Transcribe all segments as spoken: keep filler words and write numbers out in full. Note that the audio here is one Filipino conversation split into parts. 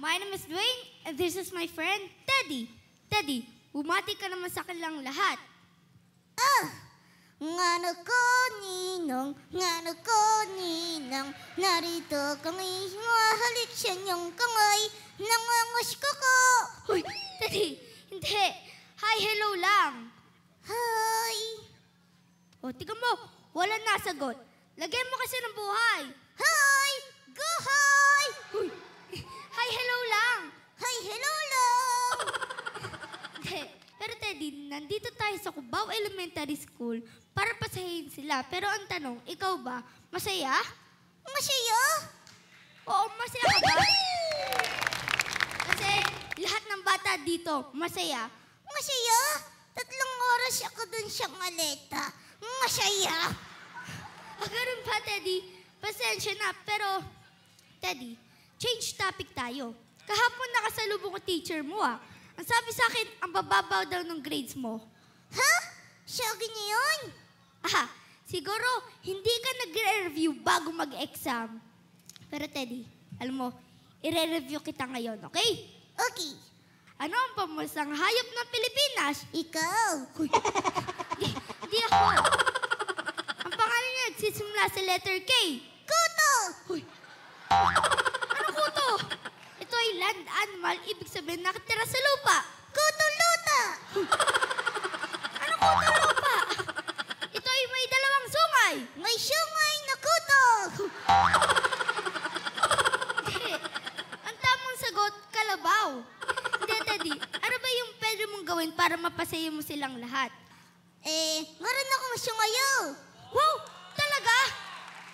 My name is Dwayne, and this is my friend, Teddy. Teddy, bumati ka naman sa akin lang lahat. Ah! Ngano ko ninong, ngano ko ninang, narito kang ihahalik siya niyong kamay, nangangas ko ko. Uy, Teddy, hindi. Hi, hello lang. Hi. O, tiga mo, wala nasagot. Lagyan mo kasi ng buhay. Hi! Go hi! Uy, hi, hello lang. Hi, hello lang. Hindi. Pero Teddy, nandito tayo sa Cubao Elementary School para pasahin sila. Pero ang tanong, ikaw ba, masaya? Masaya? Oo, masaya ka ba? Kasi lahat ng bata dito, masaya. Masaya? Tatlong oras ako dun siyang aleta. Masaya? O, ganun ba, Teddy? Pasensya na, pero Teddy, change topic tayo. Kahapon nakasalubong ko teacher mo ah. Ang sabi sa akin, ang bababaw daw ng grades mo. Ha? Siyagi niya yun? Aha, siguro hindi ka nagre-review bago mag-exam. Pero Teddy, alam mo, i-review kita ngayon, okay? Okay. Ano ang pamursang hayop ng Pilipinas? Ikaw. Hindi ako. Ang pangalan niya nagsisimula sa letter K. Kuto! Uy. Ano kuto? Ito ay land animal, ibig sabihin nakatira sa lupa. Kutuluta! Ano kutulupa? Ito ay may dalawang sungay. May sungay na kuto! Hindi. Ang tamang sagot, kalabaw. Hindi, Teddy. Ano ba yung pwede mong gawin para mapasaya mo silang lahat? Eh, meron akong sungayo. Wow! Talaga?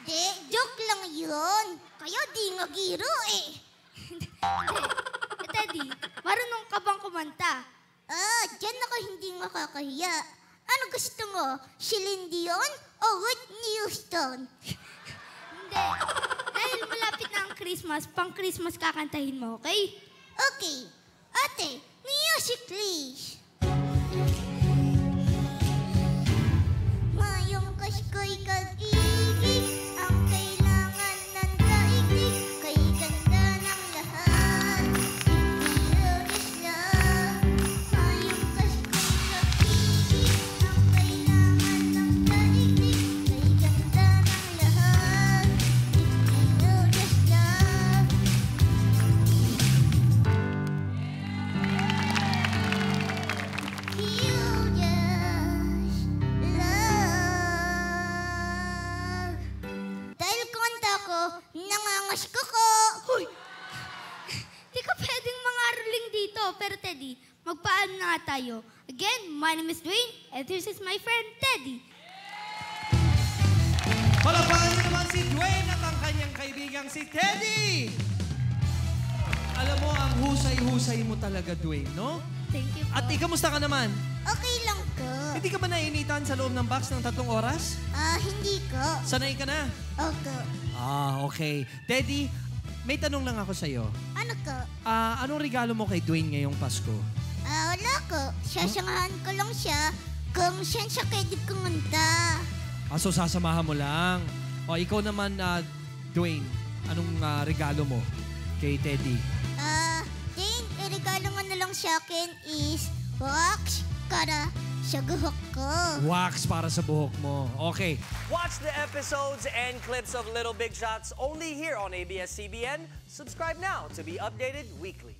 Hindi, joke lang yun. Kaya di nagiro eh. Hindi. Teddy, marunong ka bang kumanta? Ah, dyan ako hindi makakahiya. Ano gusto mo? Celine Dion o Whitney Houston? Hindi. Dahil malapit na ang Christmas, pang Christmas kakantahin mo, okay? Okay. Ate, music please. Mayong kaskoy kag-ibig ang kailangan ng daigdig. Again, my name is Dwayne, and this is my friend, Teddy. Palakpakan naman si Dwayne at ang kanyang kaibigang si Teddy! Alam mo, ang husay-husay mo talaga, Dwayne, no? Thank you, po. At ikamusta ka naman? Okay lang ko. Hindi ka ba nainitan sa loob ng box ng tatlong oras? Ah, uh, hindi ko. Sanay ka na? Okay. Ah, okay. Teddy, may tanong lang ako sa'yo. Ano ko? Ah, anong regalo mo kay Dwayne ngayong Pasko? Ah, uh, wala ko. Sasangahan ko lang siya kung saan siya pwede kumanta. Ah, so sasamahan mo lang. O, ikaw naman, uh, Dwayne, anong uh, regalo mo kay Teddy? Ah, uh, Dwayne, iregalo mo na lang siya akin is wax para sa buhok ko. Wax para sa buhok mo. Okay. Watch the episodes and clips of Little Big Shots only here on A B S C B N. Subscribe now to be updated weekly.